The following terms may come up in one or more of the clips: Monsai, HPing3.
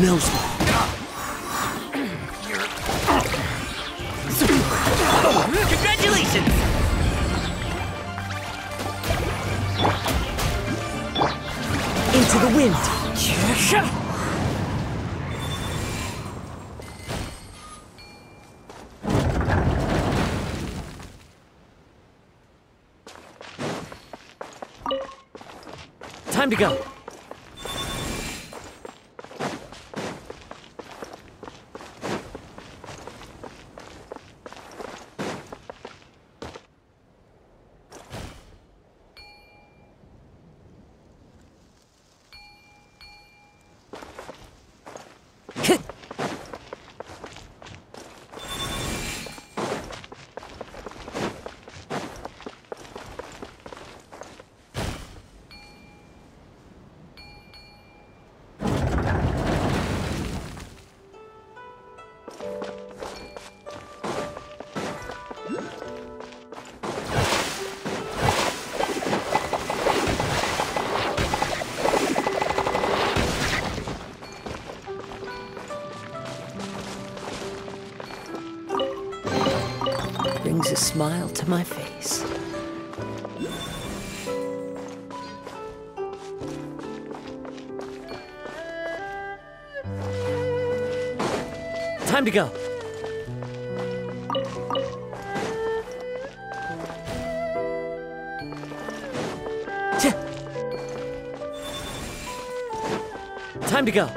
Knows me. Congratulations! Into the wind. Time to go. Brings a smile to my face. Time to go. Time to go.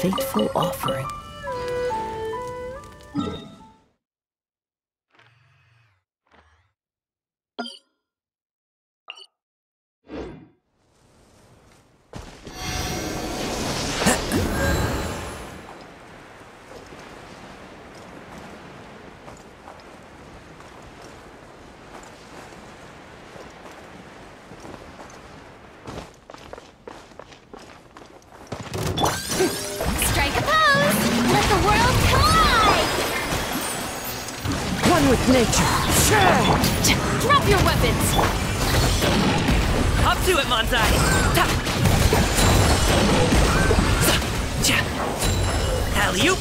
Fateful offering. With nature. Sure. Drop your weapons. Up to it, Monsai. Alley-oop.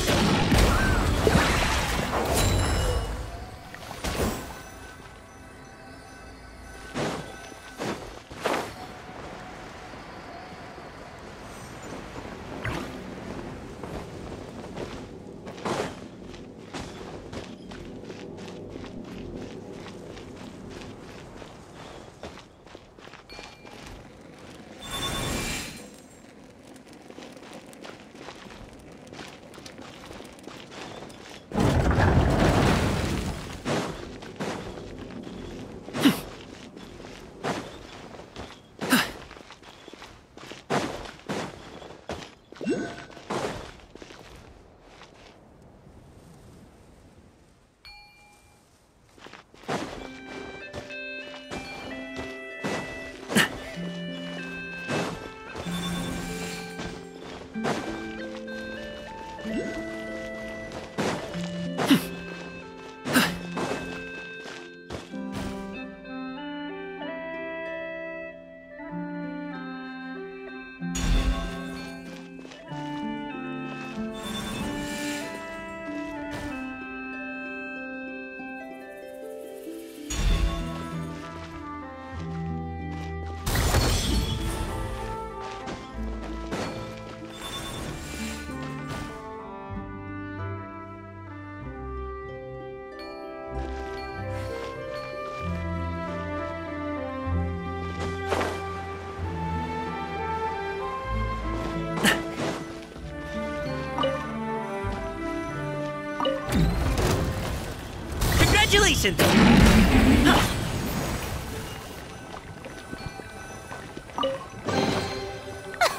Congratulations!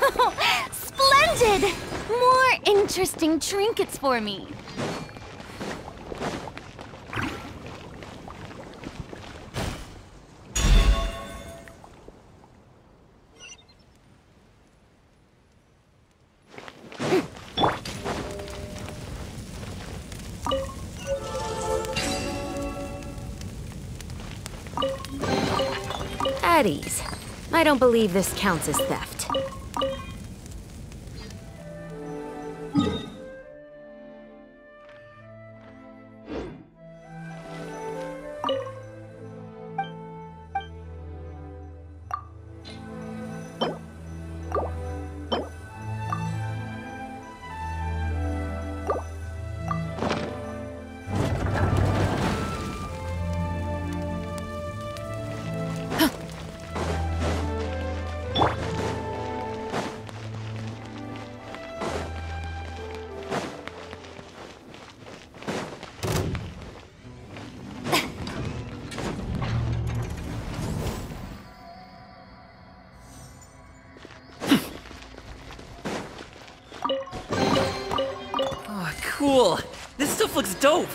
Oh, splendid! More interesting trinkets for me. At ease. I don't believe this counts as theft. Cool. This stuff looks dope.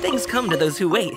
Things come to those who wait.